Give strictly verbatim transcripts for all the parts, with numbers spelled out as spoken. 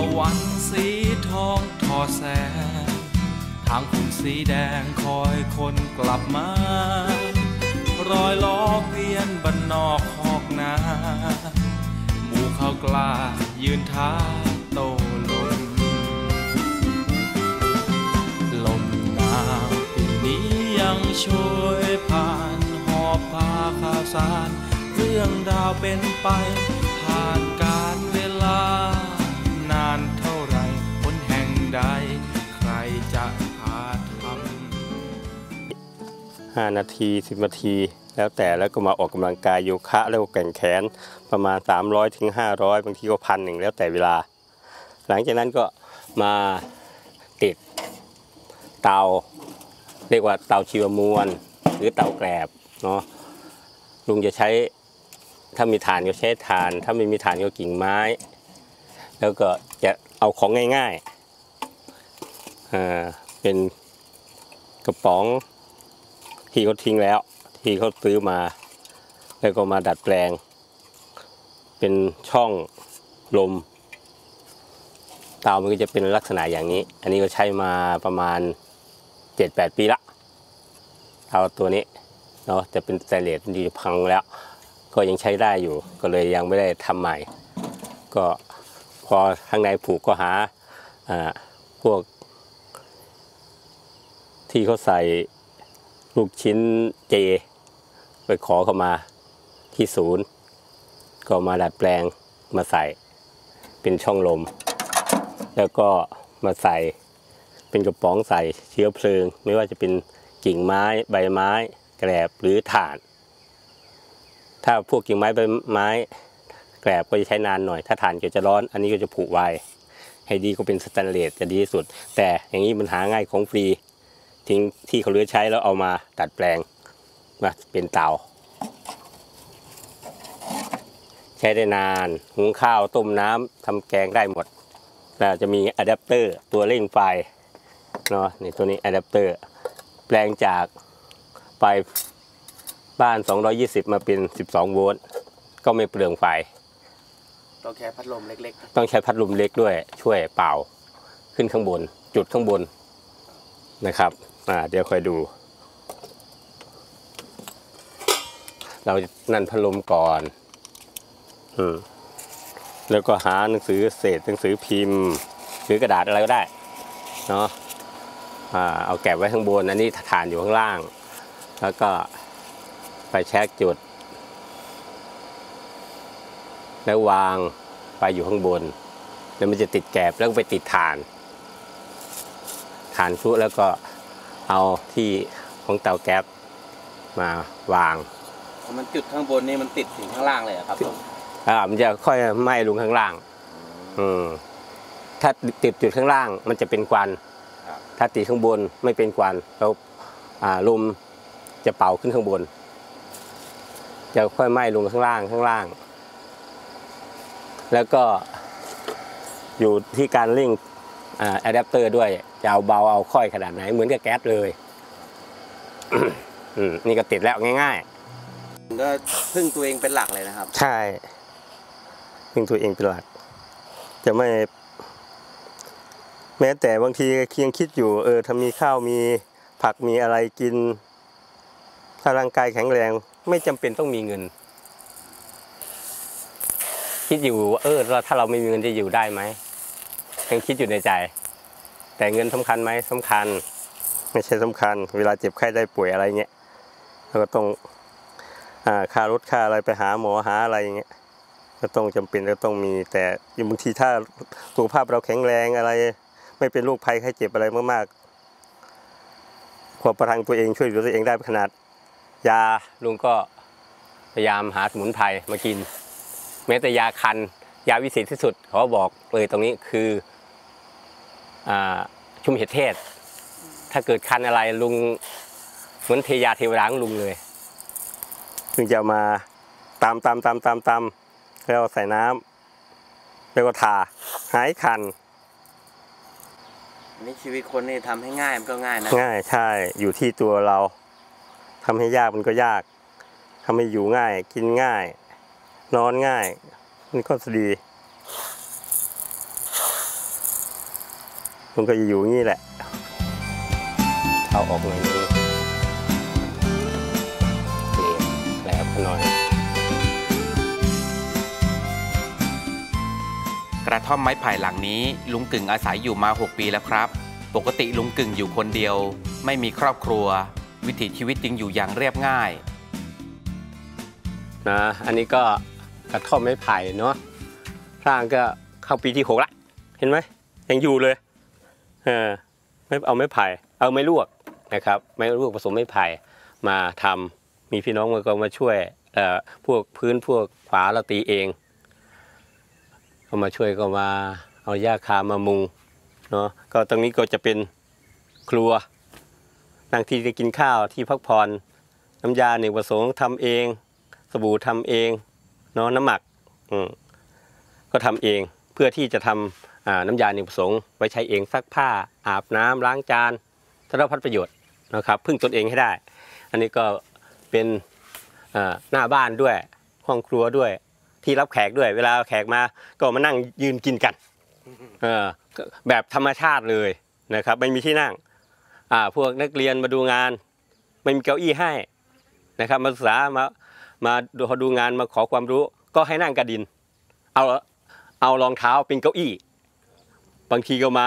ตะวันสีทองทอแสงทางคุณสีแดงคอยคนกลับมารอยล้อเกวียนบ้านนอกหอกนาหมู่ข้าวกล้ายืนท้าโตลมลมหนาวปีนี้ยังช่วยผ่านหอบพาข่าวสารเรื่องราวเป็นไปผ่านการเวลานานเท่าไรผลแห่งใดใครจะพาทำห้านาทีสิบนาทีแล้วแต่แล้วก็มาออกกำลังกายโยคะแล้วก็แกว่งแขนประมาณสามร้อยถึงห้าร้อยบางทีก็พันหนึ่งแล้วแต่เวลาหลังจากนั้นก็มาติดเตาเรียกว่าเตาชีวมวลหรือเตาแกลบเนาะลุงจะใช้ถ้ามีถ่านก็ใช้ถ่านถ้าไม่มีถ่านก็กิ่งไม้แล้วก็จะเอาของง่ายๆ เ, เป็นกระป๋องที่เขาทิ้งแล้วที่เขาซื้อมาแล้วก็มาดัดแปลงเป็นช่องลมเตามันก็จะเป็นลักษณะอย่างนี้อันนี้ก็ใช้มาประมาณ เจ็ดแปด ปีละเตาตัวนี้เนาะจะเป็นสแตนเลสดีพังแล้วก็ยังใช้ได้อยู่ก็เลยยังไม่ได้ทำใหม่ก็พอข้างในผูกก็หาพวกที่เขาใส่ลูกชิ้นเจไปขอเข้ามาที่ศูนย์ก็มาดัดแปลงมาใส่เป็นช่องลมแล้วก็มาใส่เป็นกระป๋องใส่เชื้อเพลิงไม่ว่าจะเป็นกิ่งไม้ใบไม้แกลบหรือถ่านถ้าพวกกิ่งไม้ใบไม้แกลบก็จะใช้นานหน่อยถ้าถ่านก็จะร้อนอันนี้ก็จะผุไวให้ดีก็เป็นสแตนเลสจะดีที่สุดแต่อย่างนี้มันหาง่ายของฟรีทิ้งที่เขาเลือกใช้แล้วเอามาดัดแปลงมาเป็นเตาใช้ได้นานหุงข้าวต้มน้ำทำแกงได้หมดแล้วจะมีอะแดปเตอร์ตัวเร่งไฟเนาะนี่ตัวนี้อะแดปเตอร์แปลงจากไฟบ้านสองร้อยยี่สิบมาเป็นสิบสองโวลต์ก็ไม่เปลืองไฟต้องใช้พัดลมเล็กๆต้องใช้พัดลมเล็กด้วยช่วยเป่าขึ้นข้างบนจุดข้างบนนะครับอ่าเดี๋ยวค่อยดูเรานั่นพัดลมก่อนอืมแล้วก็หาหนังสือเศษหนังสือพิมพ์หรือกระดาษอะไรก็ได้เนาะอ่าเอาแกะไว้ข้างบนอันนี้ฐานอยู่ข้างล่างแล้วก็ไปแช็กจุดแล้ววางไปอยู่ข้างบนแล้วมันจะติดแกลบแล้วไปติดฐานฐานชุแล้วก็เอาที่ของเตาแก๊สมาวางมันจุดข้างบนนี่มันติดถึงข้างล่างเลยครับอ่ามันจะค่อยไหม้ลงข้างล่างอืมถ้าติดจุดข้างล่างมันจะเป็นควันถ้าติดข้างบนไม่เป็นควันแล้วอ่าลมจะเป่าขึ้นข้างบนจะค่อยไหม้ลงข้างล่างข้างล่างแล้วก็อยู่ที่การเร่งอะแดปเตอร์ด้วยจะเอาเบาเอาค่อยขนาดไหนเหมือนกับแก๊สเลย นี่ก็ติดแล้วง่ายๆก็พึ่งตัวเองเป็นหลักเลยนะครับใช่พึ่งตัวเองเป็นหลักจะไม่แม้แต่บางทีเคียงคิดอยู่เออถ้ามีข้าวมีผักมีอะไรกินถ้าร่างกายแข็งแรงไม่จำเป็นต้องมีเงินคิดอยู่เออถ้าเราไม่มีเงินจะอยู่ได้ไหมยังคิดอยู่ในใจแต่เงินสำคัญไหมสำคัญไม่ใช่สำคัญเวลาเจ็บไข้ได้ป่วยอะไรเงี้ยเราก็ต้องอ่าค่ารถค่าอะไรไปหาหมอหาอะไรอย่างเงี้ยก็ต้องจำเป็นก็ต้องมีแต่บางทีถ้าสุขภาพเราแข็งแรงอะไรไม่เป็นโรคภัยไข้เจ็บอะไรมากๆความประทังตัวเองช่วยเหลือตัวเองได้ขนาดยาลุงก็พยายามหาสมุนไพรมากินแม้แต่ยาคันยาวิเศษที่สุดขอบอกเลยตรงนี้คือชุ่มเห็ดเทศถ้าเกิดคันอะไรลุงเหมือนเทยาเทวดาลุงเลยถึงจะมาตามตามตามตามตามแล้วใส่น้ำแล้วก็ทาหายคันนี่ชีวิตคนนี่ทำให้ง่ายมันก็ง่ายนะง่ายใช่อยู่ที่ตัวเราทำให้ยากมันก็ยากทำให้อยู่ง่ายกินง่ายนอนง่ายมันก็ดี มันก็จะอยู่อย่างนี้แหละเอาออกหน่อยนึงนี่แผลพนอยกระท่อมไม้ไผ่หลังนี้ลุงกึ่งอาศัยอยู่มาหกปีแล้วครับปกติลุงกึ่งอยู่คนเดียวไม่มีครอบครัววิถีชีวิตจึงอยู่อย่างเรียบง่ายนะอันนี้ก็กระท่อมไม้ไผ่เนาะสร้างก็เข้าปีที่หกละเห็นไหมยังอยู่เลยเออไม่เอาไม้ไผ่เอาไม้ลวกนะครับไม้ลวกผสมไม้ไผ่มาทำมีพี่น้องมาก็มาช่วยเอ่อพวกพื้นพวกฝาเราตีเองก็มาช่วยก็มาเอาหญ้าคามามุงเนาะก็ตรงนี้ก็จะเป็นครัวนั่งที่จะกินข้าวที่พักผ่อนน้ำยาหนึ่งผสมทำเองสบู่ทำเองเนาะน้ำหมักก็ทำเองเพื่อที่จะทำน้ำยาหนึ่งผสมไว้ใช้เองซักผ้าอาบน้ำล้างจานสารพัดประโยชน์นะครับพึ่งตนเองให้ได้อันนี้ก็เป็นหน้าบ้านด้วยห้องครัวด้วยที่รับแขกด้วยเวลาแขกมาก็มานั่งยืนกินกันแบบธรรมชาติเลยนะครับไม่มีที่นั่งอ่าพวกนักเรียนมาดูงานไม่มีเก้าอี้ให้นะครับมาศึกษามามาดูเขาดูงานมาขอความรู้ก็ให้นั่งกระดินเอาเอารองเท้าเป็นเก้าอี้บางทีก็มา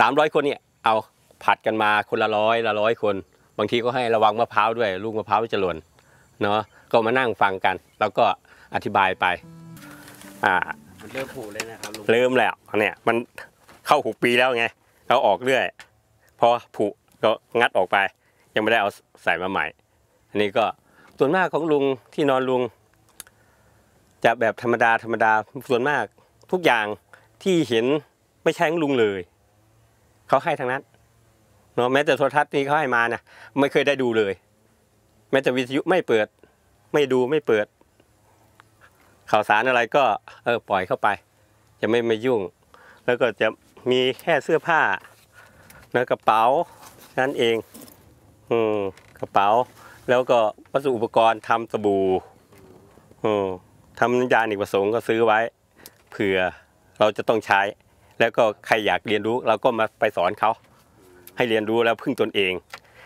สามร้อยคนเนี่ยเอาผัดกันมาคนละร้อยละร้อยคนบางทีก็ให้ระวังมะพร้าวด้วยลูกมะพร้าวจะหล่นเนาะก็มานั่งฟังกันแล้วก็อธิบายไปอ่าเริ่มผูกเลยนะครับเริ่มแล้วเนี่ยมันเข้าหกปีแล้วไงเราออกเรื่อยพอผุก็งัดออกไปยังไม่ได้เอาใส่มาใหม่อันนี้ก็ส่วนมากของลุงที่นอนลุงจะแบบธรรมดาธรรมดาส่วนมากทุกอย่างที่เห็นไม่ใช่ของลุงเลยเขาให้ทางนั้นเนาะแม้แต่โทรทัศน์นี่เขาให้มานะไม่เคยได้ดูเลยแม้แต่วิทยุไม่เปิดไม่ดูไม่เปิดข่าวสารอะไรก็เออปล่อยเข้าไปจะไม่ไม่ยุ่งแล้วก็จะมีแค่เสื้อผ้านะกระเป๋านั่นเองอืมกระเป๋าแล้วก็วัสดุอุปกรณ์ทำสบู่อืมทำน้ำยาหนึ่งผสมก็ซื้อไว้เผื่อเราจะต้องใช้แล้วก็ใครอยากเรียนรู้เราก็มาไปสอนเขาให้เรียนรู้แล้วพึ่งตนเอง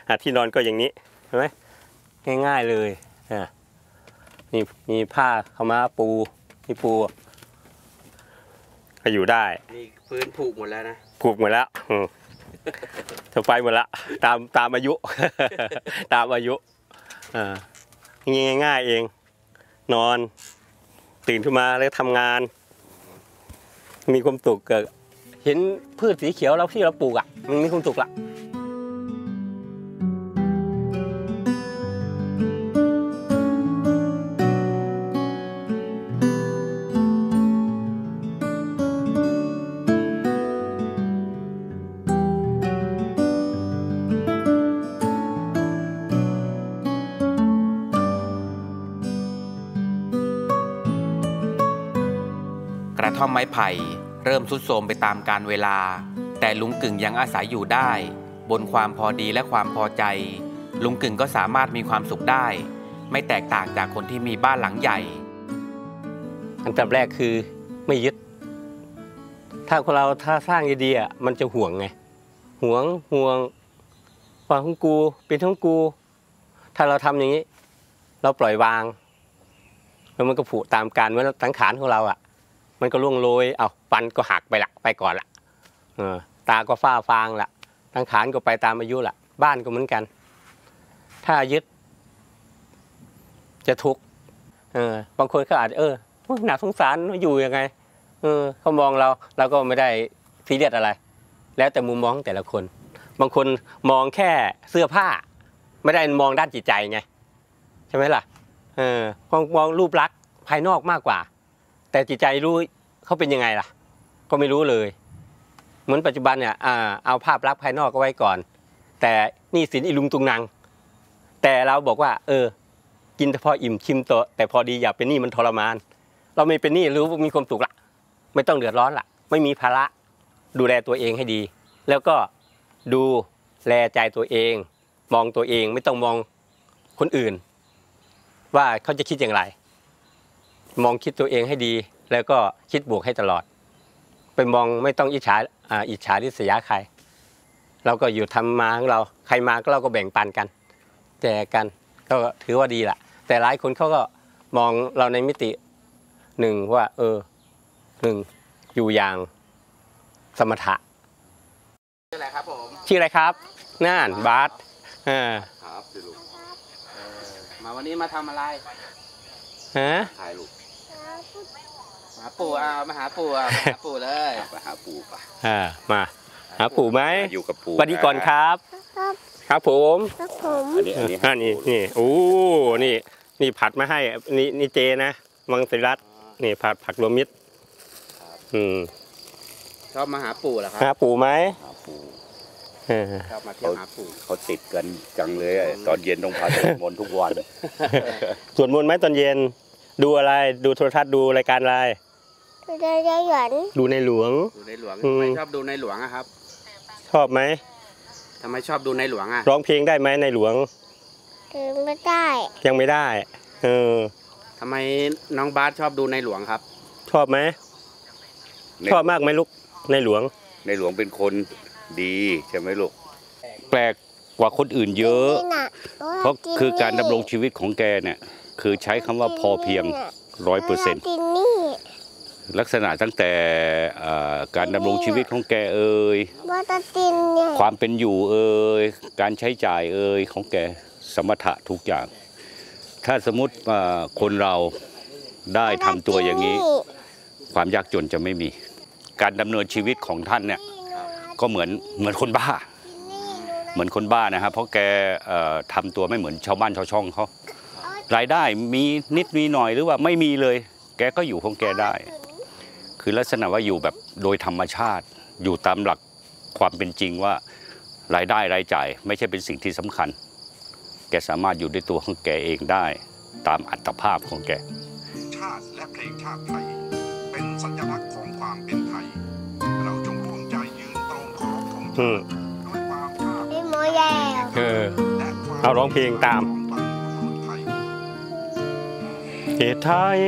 อ่ะที่นอนก็อย่างนี้เห็นไหมง่ายๆเลยอ่ะนี่มีผ้าขม้าปูที่ปูก็อยู่ได้นี่พื้นผูกหมดแล้วนะผูกหมดแล้วอืมจะไปหมดละตามตามอายุตามอายุอ่าง่ายๆเองนอนตื่นขึ้นมาแล้วทำงานมีความสุขเกิดเห็นพืชสีเขียวแล้วที่เราปลูกอ่ะมันมีความสุขละกระท่อมไม้ไผ่เริ่มทรุดโทรมไปตามกาลเวลาแต่ลุงกึ่งยังอาศัยอยู่ได้บนความพอดีและความพอใจลุงกึ่งก็สามารถมีความสุขได้ไม่แตกต่างจากคนที่มีบ้านหลังใหญ่อันดับแรกคือไม่ยึดถ้าคนเราถ้าสร้างไอเดียมันจะห่วงไงห่วงห่วงความของกูเป็นของกูถ้าเราทำอย่างนี้เราปล่อยวางแล้วมันก็ผุตามกาลเวลาสังขารของเราอ่ะมันก็ล่วงโรยเอาฟันก็หักไปละไปก่อนละเออตาก็ฝ้าฟางละสังขารก็ไปตามอายุละบ้านก็เหมือนกันถ้ายึดจะทุกข์เออบางคนเขาอาจจะเออหนักสงสารอยู่ยังไงเออเขามองเราเราก็ไม่ได้ซีเรียสอะไรแล้วแต่มุมมองแต่ละคนบางคนมองแค่เสื้อผ้าไม่ได้มองด้านจิตใจไงใช่ไหมล่ะเออมองรูปลักษณ์ภายนอกมากกว่าแต่จิตใจรู้เขาเป็นยังไงล่ะก็ไม่รู้เลยเหมือนปัจจุบันเนี่ยเอาภาพลักษณ์ภายนอกก็ไว้ก่อนแต่นี่สินอิลุงตุงนางแต่เราบอกว่าเออกินแต่พออิ่มชิมโตแต่พอดีอย่าเป็นหนี้มันทรมานเราไม่เป็นหนี้รู้มีความสุขละไม่ต้องเดือดร้อนละไม่มีภาระดูแลตัวเองให้ดีแล้วก็ดูแลใจตัวเองมองตัวเองไม่ต้องมองคนอื่นว่าเขาจะคิดอย่างไรมองคิดตัวเองให้ดีแล้วก็คิดบวกให้ตลอดไปมองไม่ต้องอิจฉา อิจฉาริษยาใครเราก็อยู่ทำมาของเราใครมาก็เราก็แบ่งปันกันแจกกันก็ถือว่าดีละแต่หลายคนเขาก็มองเราในมิติหนึ่งว่าเออหนึ่งอยู่อย่างสมถะชื่ออะไรครับผมชื่ออะไรครับน่านบาสอ่าครับสิลูกมาวันนี้มาทำอะไรฮะถ่ายรูปมาหาปู่เอามาหาปู่เอามาหาปู่เลยมาหาปู่ป่ะอ่ามาหาปู่ไหมอยู่กับปู่สวัสดีก่อนครับครับผมครับผมอันนี้อันนี้อันนี้นี่โอ้นี่นี่ผัดมาให้นี่นี่เจนะมังสวิรัตินี่ผัดผักรวมมิตรอืมชอบมาหาปู่เหรอครับหาปู่ไหมหาปู่ชอบมาเที่ยวหาปู่เขาติดกันจังเลยตอนเย็นต้องพาสวดมนต์ทุกวันสวดมนต์ไหมตอนเย็นดูอะไรดูโทรทัศน์ดูรายการอะไรดูในหลวงดูในหลวงดูในหลวงทำไมชอบดูในหลวงอะครับชอบไหมทำไมชอบดูในหลวงอะร้องเพลงได้ไหมในหลวงยังไม่ได้ยังไม่ได้เออทำไมน้องบาสชอบดูในหลวงครับชอบไหมชอบมากไหมลูกในหลวงในหลวงเป็นคนดีใช่ไหมลูกแปลกกว่าคนอื่นเยอะเพราะคือการดำรงชีวิตของแกเนี่ยคือใช้คำว่าพอเพียงร้อยเปอร์เซ็นต์ลักษณะตั้งแต่การดำรงชีวิตของแกเอ่ยความเป็นอยู่เอ่ยการใช้จ่ายเอ่ยของแกสมถะทุกอย่างถ้าสมมติคนเราได้ทำตัวอย่างนี้ความยากจนจะไม่มีการดำเนินชีวิตของท่านเนี่ยก็เหมือนเหมือนคนบ้าเหมือนคนบ้านะครับเพราะแกทำตัวไม่เหมือนชาวบ้านชาวช่องเขารายได้มีนิดมีหน่อยหรือว่าไม่มีเลยแกก็อยู่ของแกได้คือลักษณะว่าอยู่แบบโดยธรรมชาติอยู่ตามหลักความเป็นจริงว่ารายได้รายจ่ายไม่ใช่เป็นสิ่งที่สำคัญแกสามารถอยู่ด้วยตัวของแกเองได้ตามอัตภาพของแกชาติและเพลงชาติไทยเป็นสัญลักษณ์ของความเป็นไทยเราจงร่วมใจยืนตรงเคารพธงชาติด้วยความภาคภูมิใจเออเอาร้องเพลงตามเอกไทย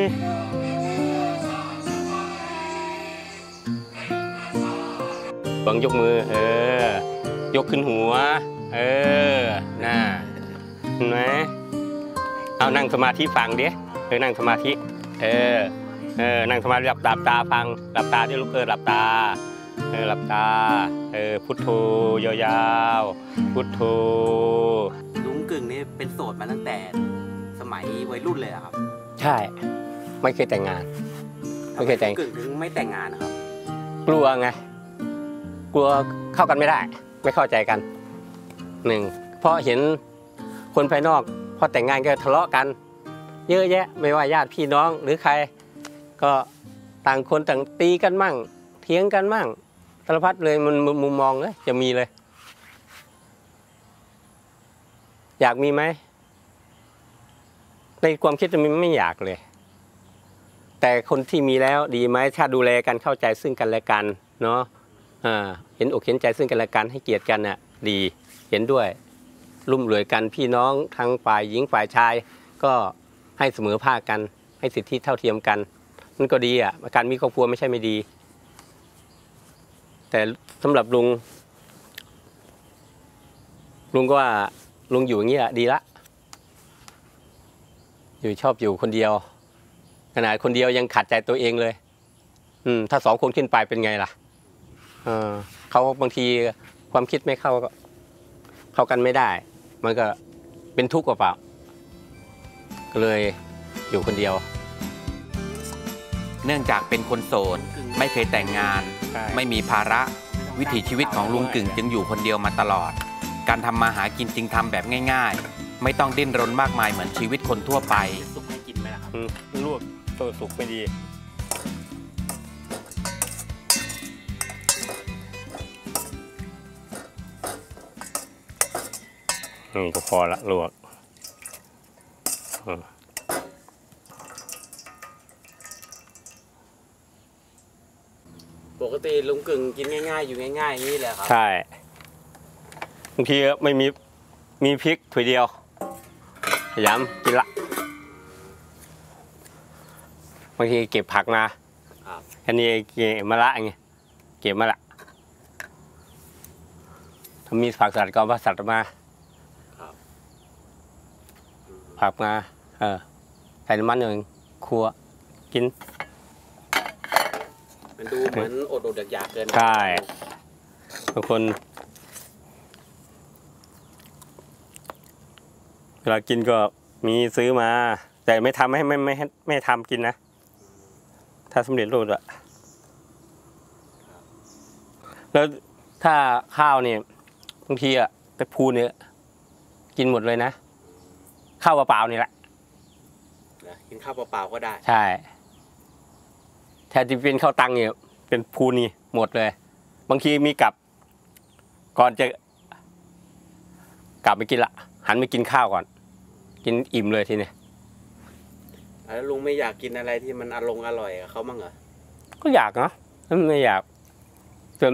หวังยกมือเออยกขึ้นหัวเออน่าเห็นไหมเอานั่งสมาธิฟังดิเออนั่งสมาธิเออเออนั่งสมาธิหลับตาตาฟังหลับตาที่ลูกเออหลับตาเออหลับตาเออพุทโธยาวๆพุทโธลุงกึ่งนี่เป็นโสดมาตั้งแต่สมัยวัยรุ่นเลยครับใช่ไม่เคยแต่งงานไม่เคยแต่งกึ่งถึงไม่แต่งงานนะครับกลัวไงกลัวเข้ากันไม่ได้ไม่เข้าใจกันหนึ่งเพราะเห็นคนภายนอกพอแต่งงานก็ทะเลาะกันเยอะแยะไม่ว่าญาติพี่น้องหรือใครก็ต่างคนต่างตีกันมั่งเถียงกันมั่งสารพัดเลยมันมุมมองเลยจะมีเลยอยากมีไหมในความคิดจะไม่อยากเลยแต่คนที่มีแล้วดีไหมถ้าดูแลกันเข้าใจซึ่งกันและกันเนาะเห็นอกเห็นใจซึ่งกันและกันให้เกียรติกันน่ะดีเห็นด้วยรุ่มรวยกันพี่น้องทั้งฝ่ายหญิงฝ่ายชายก็ให้เสมอภาคกันให้สิทธิเท่าเทียมกันมันก็ดีอ่ะการมีครอบครัวไม่ใช่ไม่ดีแต่สำหรับลุงลุงก็ว่าลุงอยู่อย่างนี้แหละดีละอยู่ชอบอยู่คนเดียวขนาดคนเดียวยังขัดใจตัวเองเลยอืมถ้าสองคนขึ้นไปเป็นไงล่ะเออเขาบางทีความคิดไม่เข้าก็เข้ากันไม่ได้มันก็เป็นทุกข์เปล่าก็เลยอยู่คนเดียวเนื่องจากเป็นคนโสดไม่เคยแต่งงานไม่มีภาระวิถีชีวิตของลุงกึ่งจึงอยู่คนเดียวมาตลอดการทำมาหากินจึงทำแบบง่ายๆไม่ต้องดิ้นรนมากมายเหมือนชีวิตคนทั่วไปสุกให้กินไหมล่ะครับลวกตัวสุกไม่ดีอืมก็พอละลวกปกติลุงกึ่งกินง่ายๆอยู่ง่ายๆนี่แหละครับใช่บางทีไม่มีมีพริกถ้วยเดียวพยายามกินละบางทีเก็บผักมาอันนี้เก็บมะระไงเก็บมะระ มีผักสลัดก็ผักสลัดมาผักมาเออใส่น้ำมันหนึ่งครัวกินมันดูเหมือนอดอดอยากเกินใช่บางคนเวลากินก็มีซื้อมาแต่ไม่ทำให้ไม่ไม่ไม่ทำกินนะถ้าสำเร็จรูปอะแล้วถ้าข้าวเนี่ยบางทีอะไปพูนเนี่ยกินหมดเลยนะข้าวเปล่าๆนี่แหละกินข้าวเปล่าๆก็ได้ใช่แทนที่เป็นข้าวตังเนี่ยเป็นพูนนี่หมดเลยบางทีมีกลับก่อนจะกลับไปกินละหันไปกินข้าวก่อนกินอิ่มเลยทีนี้แล้วลุงไม่อยากกินอะไรที่มันอร่อยอร่อยกับเขาบ้างเหรอก็อยากนะไม่อยากจน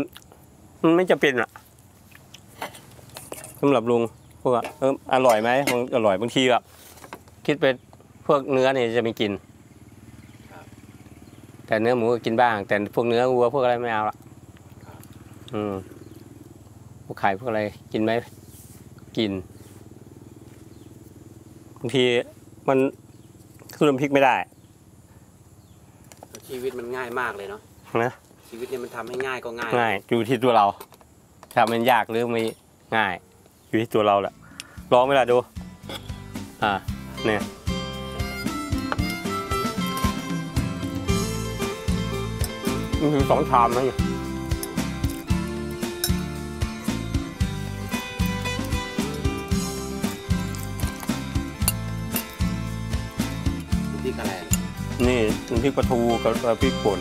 มันไม่จะเป็นอ่ะสำหรับลุงพวกเอออร่อยไหมอร่อยบางทีแบบคิดไปพวกเนื้อเนี่ยจะไม่กินแต่เนื้อหมูก็กินบ้างแต่พวกเนื้อวัวพวกอะไรไม่เอาละอืมพวกไข่พวกอะไรกินไหมกินบางทีมันคือลืมพริกไม่ได้ชีวิตมันง่ายมากเลยเนาะนะชีวิตเนี่ยมันทำให้ง่ายก็ง่ายง่ายอยู่ที่ตัวเราถ้ามันยากหรือไม่ง่ายอยู่ที่ตัวเราแหละลองเวลาดูอ่าเนี่ยมันถึงสองชามนะเนี่ยนี่พริกปลาทูกับพริกป่น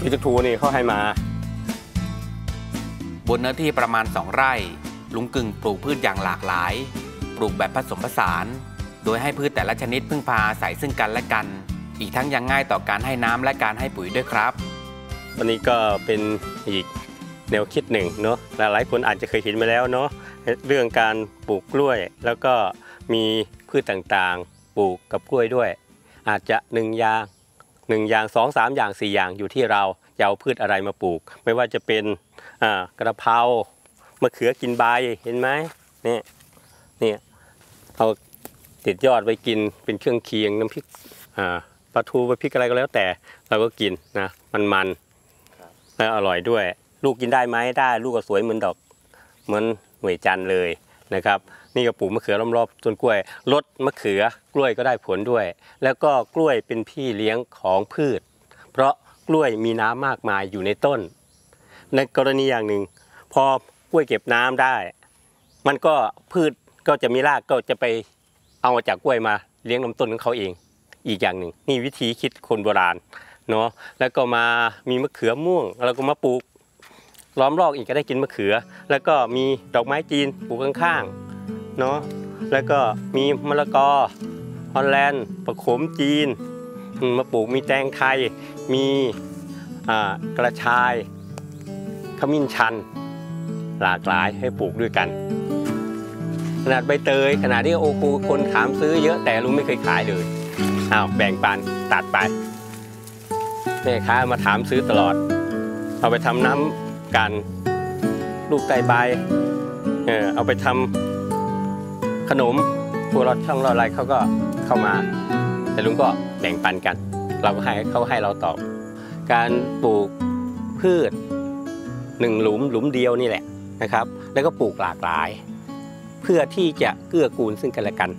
พริกปลาทูนี่เขาให้มาบนเนื้อที่ประมาณสองไร่ลุงกึ่งปลูกพืชอย่างหลากหลายปลูกแบบผสมผสานโดยให้พืชแต่ละชนิดพึ่งพาอาศัยซึ่งกันและกันอีกทั้งยังง่ายต่อการให้น้ำและการให้ปุ๋ยด้วยครับวันนี้ก็เป็นอีกแนวคิดหนึ่งเนาะหลายๆคนอาจจะเคยเห็นมาแล้วเนาะเรื่องการปลูกกล้วยแล้วก็มีพืชต่างๆปลูกกับกล้วยด้วยอาจจะหนึ่งอย่างหนึ่งอย่างสอง สามอย่างสี่อย่างอยู่ที่เราจะเอาพืชอะไรมาปลูกไม่ว่าจะเป็นอ่ากระเพรามะเขือกินใบเห็นไหมนี่นี่เอาติดยอดไว้กินเป็นเครื่องเคียงน้ำพริกอ่าปลาทูพริกอะไรก็แล้วแต่เราก็กินนะมันๆแล้วอร่อยด้วยลูกกินได้ไหมได้ลูกก็สวยเหมือนดอกเหมือนหน่วยจันทร์เลยนะครับนี่ก็ปลูกมะเขือรอบๆต้นกล้วยลดมะเขือกล้วยก็ได้ผลด้วยแล้วก็กล้วยเป็นพี่เลี้ยงของพืชเพราะกล้วยมีน้ำมากมายอยู่ในต้นในกรณีอย่างหนึ่งพอกล้วยเก็บน้ำได้มันก็พืชก็จะมีรากก็จะไปเอาจากกล้วยมาเลี้ยงลำต้นของเขาเองอีกอย่างหนึ่งนี่วิธีคิดคนโบราณเนาะแล้วก็มามีมะเขือม่วงเราก็มาปลูกล้อมรอบอีกก็ได้กินมะเขือแล้วก็มีดอกไม้จีนปลูกข้างๆเนาะแล้วก็มีมะละกอฮอลแลนด์ประขมจีนมาปลูกมีแตงไทยมีกระชายขมิ้นชันหลากหลายให้ปลูกด้วยกันขนาดใบเตยขนาดที่โอคูคนถามซื้อเยอะแต่ลุงไม่เคยขายเลยอ้าวแบ่งปันตัดไปแม่ค้ามาถามซื้อตลอดเอาไปทำน้ำการลูกไตใบเออเอาไปทำขนมพวกเราช่องเราอะไรเขาก็เข้ามาแต่ลุงก็แบ่งปันกันเราก็ให้เขาให้เราตอบการปลูกพืชหนึ่งหลุมหลุมเดียวนี่แหละนะครับแล้วก็ปลูกหลากหลายเพื่อที่จะเกื้อกูลซึ่งกันและกัน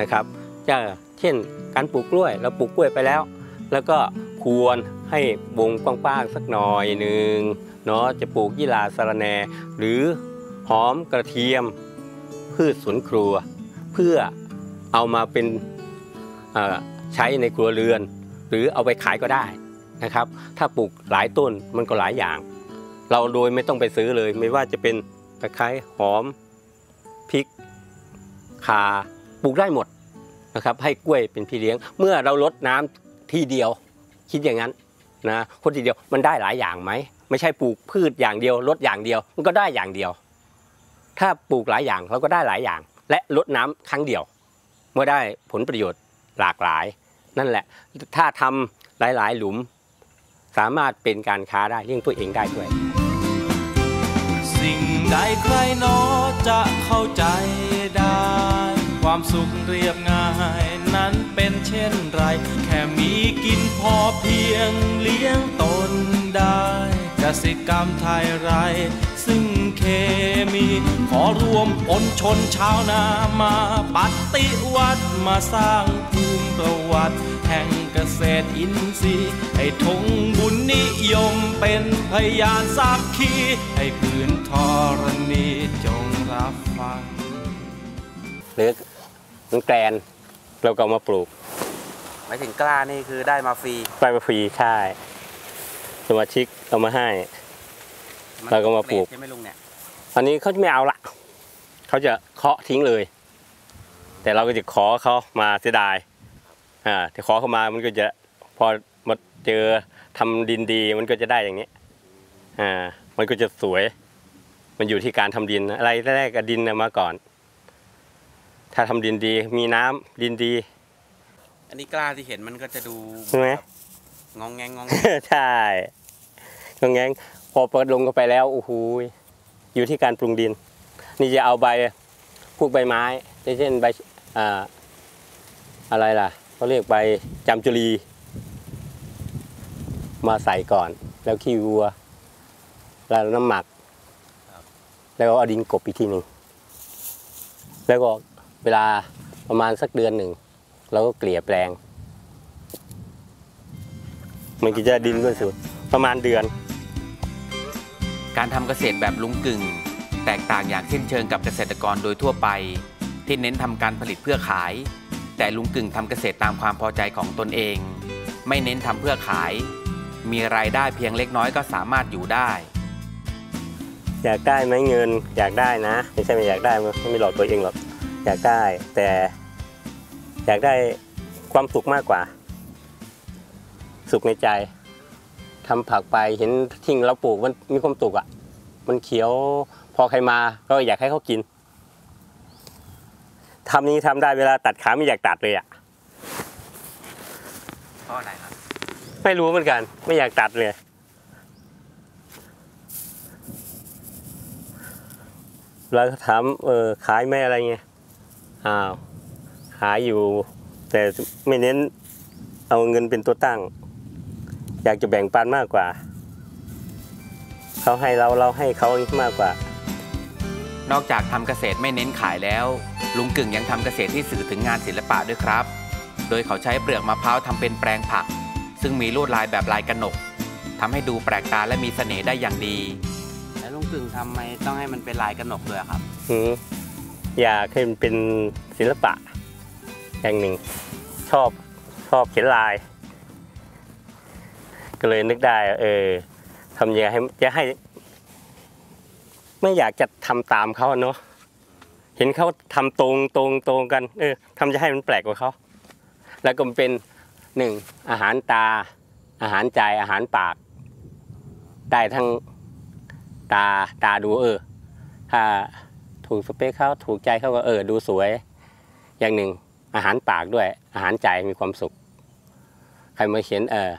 นะครับจะเช่นการปลูกกล้วยเราปลูกกล้วยไปแล้วแล้วก็ควรให้วงกว้างๆสักหน่อยหนึ่งเนาะจะปลูกยี่หร่าสะระแหน่หรือหอมกระเทียมพืชสวนครัวเพื่อเอามาเป็นใช้ในครัวเรือนหรือเอาไปขายก็ได้นะครับถ้าปลูกหลายต้นมันก็หลายอย่างเราโดยไม่ต้องไปซื้อเลยไม่ว่าจะเป็นตะไคร้หอมพริกข่าปลูกได้หมดนะครับให้กล้วยเป็นพี่เลี้ยงเมื่อเราลดน้ำทีเดียวคิดอย่างนั้นนะคนทีเดียวมันได้หลายอย่างไหมไม่ใช่ปลูกพืชอย่างเดียวลดอย่างเดียวมันก็ได้อย่างเดียวถ้าปลูกหลายอย่างเราก็ได้หลายอย่างและลดน้ำครั้งเดียวเมื่อได้ผลประโยชน์หลากหลายนั่นแหละถ้าทำหลายๆหลุมสามารถเป็นการค้าได้เลี้ยงตัวเองได้ด้วย สิ่งใดใครหนอจะเข้าใจได้ความสุขเรียบง่ายนั้นเป็นเช่นไรแค่มีกินพอเพียงเลี้ยงตนได้เกษตรกรรมไทยไรซึ่งเคมีขอรวมปนชนชาวนามาปฏิวัติมาสร้างภูมิประวัติแห่งเกษตรอินทรีย์ให้ธงบุญนิยมเป็นพยานสักขีให้พื้นธรณีจงรับฟังเนื้อมันแกลนเราก็มาปลูกหมายถึงกล้านี่คือได้มาฟรีได้มาฟรีใช่สมาชิกเอามาให้เราก็มาปลูกอันนี้เขาจะไม่เอาละเขาจะเคาะทิ้งเลยแต่เราก็จะขอเขามาเสียดายอ่าที่ขอเขามามันก็จะพอมาเจอทำดินดีมันก็จะได้อย่างนี้อ่ามันก็จะสวยมันอยู่ที่การทำดินอะไรแรกกับดินมาก่อนถ้าทำดินดีมีน้ำดินดีอันนี้กล้าที่เห็นมันก็จะดูใช่ไหมงองแงงงองใช่งองแงงพอเปิดลงเข้าไปแล้วโอ้โหอยู่ที่การปรุงดินนี่จะเอาใบพวกใบไม้เช่นใบอ่าอะไรล่ะเขาเรียกใบจามจุรีมาใส่ก่อนแล้วขี้วัวแล้วน้ำหมักแล้วเอาดินกบอีกทีหนึ่งแล้วก็เวลาประมาณสักเดือนหนึ่งเราก็เกลี่ยแปลงมันก็จะดินก็สุดประมาณเดือนการทำเกษตรแบบลุงกึ่งแตกต่างอย่างสิ้นเชิงกับเกษตรกรโดยทั่วไปที่เน้นทำการผลิตเพื่อขายแต่ลุงกึ่งทำเกษตรตามความพอใจของตนเองไม่เน้นทำเพื่อขายมีรายได้เพียงเล็กน้อยก็สามารถอยู่ได้อยากได้ไหมเงินอยากได้นะไม่ใช่ไม่อยากได้ไม่หลอกตัวเองหรอกอยากได้แต่อยากได้ความสุขมากกว่าสุขในใจทำผักไปเห็นทิ้งเราปลูกมันมีความสุขอ่ะมันเขียวพอใครมาก็อยากให้เขากินทำนี้ทำได้เวลาตัดขาไม่อยากตัดเลยอ่ะเพราะอะไรครับไม่รู้เหมือนกันไม่อยากตัดเลยเราถามเออขายไม่อะไรเงี้ยอ้าวขายอยู่แต่ไม่เน้นเอาเงินเป็นตัวตั้งอยากจะแบ่งปันมากกว่าเขาให้เราเราให้เขามากกว่านอกจากทำเกษตรไม่เน้นขายแล้วลุงกึ่งยังทำเกษตรที่สื่อถึงงานศิลปะด้วยครับโดยเขาใช้เปลือกมะพร้าวทำเป็นแปลงผักซึ่งมีลวดลายแบบลายกระหนกทำให้ดูแปลกตาและมีเสน่ห์ได้อย่างดีแล้วลุงกึ่งทำไมต้องให้มันเป็นลายกระหนกด้วยครับอืออยากให้มันเป็นศิลปะอย่างหนึ่งชอบชอบเขียนลายก็เลยนึกได้เออทำยังไงให้จะให้ไม่อยากจะทำตามเขาเนาะเห็นเขาทำตรงตรงตรงกันเออทำจะให้มันแปลกกว่าเขาแล้วก็เป็นหนึ่งอาหารตาอาหารใจอาหารปากได้ทั้งตาตาดูเออถ้าถูกสเปคเขาถูกใจเขาก็เออดูสวยอย่างหนึ่งอาหารปากด้วยอาหารใจมีความสุขใครมาเขียนเออ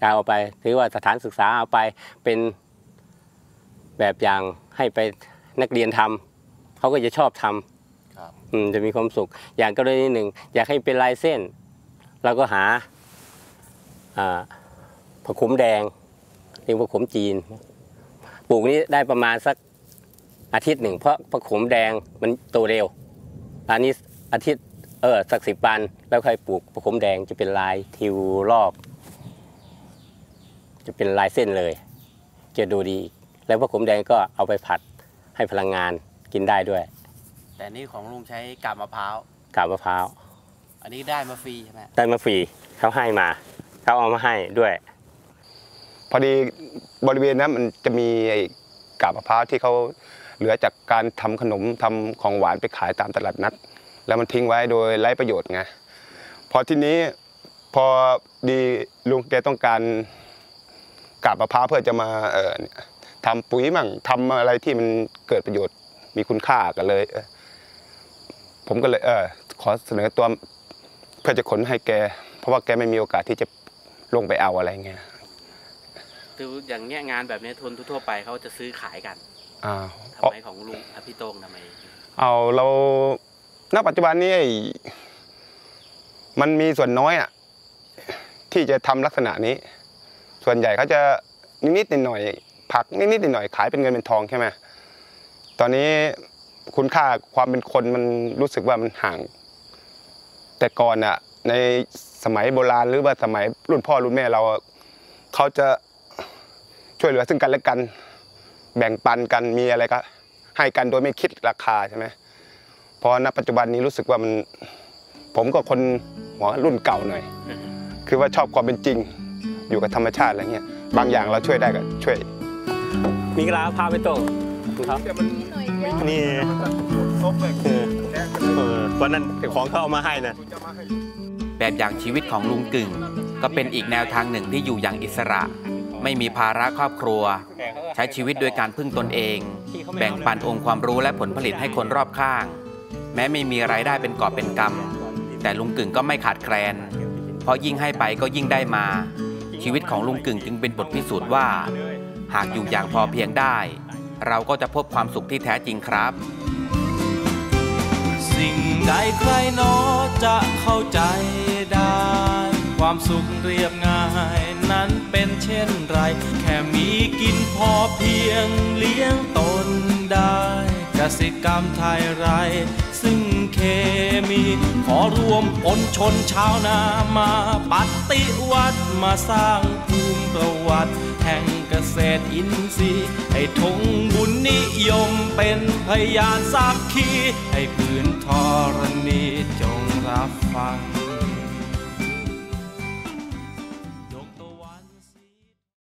การเอาไปถือว่าสถานศึกษาเอาไปเป็นแบบอย่างให้ไปนักเรียนทำเขาก็จะชอบทำจะมีความสุขอย่างก็เลยนิดหนึ่งอยากให้เป็นลายเส้นเราก็หาผักขมแดงหรือผักขมจีนปลูกนี้ได้ประมาณสักอาทิตย์หนึ่งเพราะผักขมแดงมันโตเร็วอันนี้อาทิตย์เออสักสิบวันแล้วค่อยปลูกผักขมแดงจะเป็นลายทิวรอบจะเป็นลายเส้นเลยจะดูดีแล้วผักขมแดงก็เอาไปผัดให้พลังงานกินได้ด้วยแต่นี่ของลุงใช้กาบมะพร้าวกาบมะพร้าวอันนี้ได้มาฟรีใช่ไหมได้มาฟรีเขาให้มาเขาเอามาให้ด้วยพอดีบริเวณนั้นมันจะมีไอ้กาบมะพร้าวที่เขาเหลือจากการทำขนมทำของหวานไปขายตามตลาดนัดแล้วมันทิ้งไว้โดยไร้ประโยชน์ไงพอทีนี้พอดีลุงแกต้องการกาบมะพร้าวเพื่อจะมาเอ่อทำปุ๋ยมั่งทำอะไรที่มันเกิดประโยชน์มีคุณค่ากันเลยผมก็เลยเออขอเสนอตัวเพื่อจะขนให้แกเพราะว่าแกไม่มีโอกาสที่จะลงไปเอาอะไรเงี้ยคืออย่างเงี้ยงานแบบนี้ทุนทั่วไปเขาจะซื้อขายกัน อ่าทำไมของลุงพี่โต้งทำไมเอาเราณปัจจุบันนี้มันมีส่วนน้อยอ่ะที่จะทำลักษณะนี้ส่วนใหญ่เขาจะนิดๆหน่อยๆผักนิดๆหน่อยๆขายเป็นเงินเป็นทองใช่ไหมตอนนี้คุณค่าความเป็นคนมันรู้สึกว่ามันห่างแต่ก่อนอ่ะในสมัยโบราณหรือว่าสมัยรุ่นพ่อรุ่นแม่เราเขาจะช่วยเหลือซึ่งกันและกันแบ่งปันกันมีอะไรก็ให้กันโดยไม่คิดราคาใช่ไหมพอณปัจจุบันนี้รู้สึกว่ามันผมก็คนหัวรุ่นเก่าหน่อยคือว่าชอบความเป็นจริงอยู่กับธรรมชาติอะไรเงี้ยบางอย่างเราช่วยได้ก็ช่วยมีกระลาพาไปตรงครับนี่วันนั้นของเขาเอามาให้นะแบบอย่างชีวิตของลุงกึ่งก็เป็นอีกแนวทางหนึ่งที่อยู่อย่างอิสระไม่มีภาระครอบครัวใช้ชีวิตโดยการพึ่งตนเองแบ่งปันองค์ความรู้และผลผลิตให้คนรอบข้างแม้ไม่มีรายได้เป็นกอบเป็นกำแต่ลุงกึ่งก็ไม่ขาดแคลนเพราะยิ่งให้ไปก็ยิ่งได้มาชีวิตของลุงกึ่งจึงเป็นบทพิสูจน์ว่าหากอยู่อย่างพอเพียงได้เราก็จะพบความสุขที่แท้จริงครับสิ่งใดใครหนอจะเข้าใจได้ความสุขเรียบง่ายนั้นเป็นเช่นไรแค่มีกินพอเพียงเลี้ยงตนได้เกษตรกรรมไทยไร้ซึ่งเคมีขอรวมปนชนชาวนามาปฏิวัติมาสร้างภูมิประวัติแห่งเกษตรอินทรีย์ให้ธงบุญนิยมเป็นพยานสักขีให้พื้นธรณีจงรับฟัง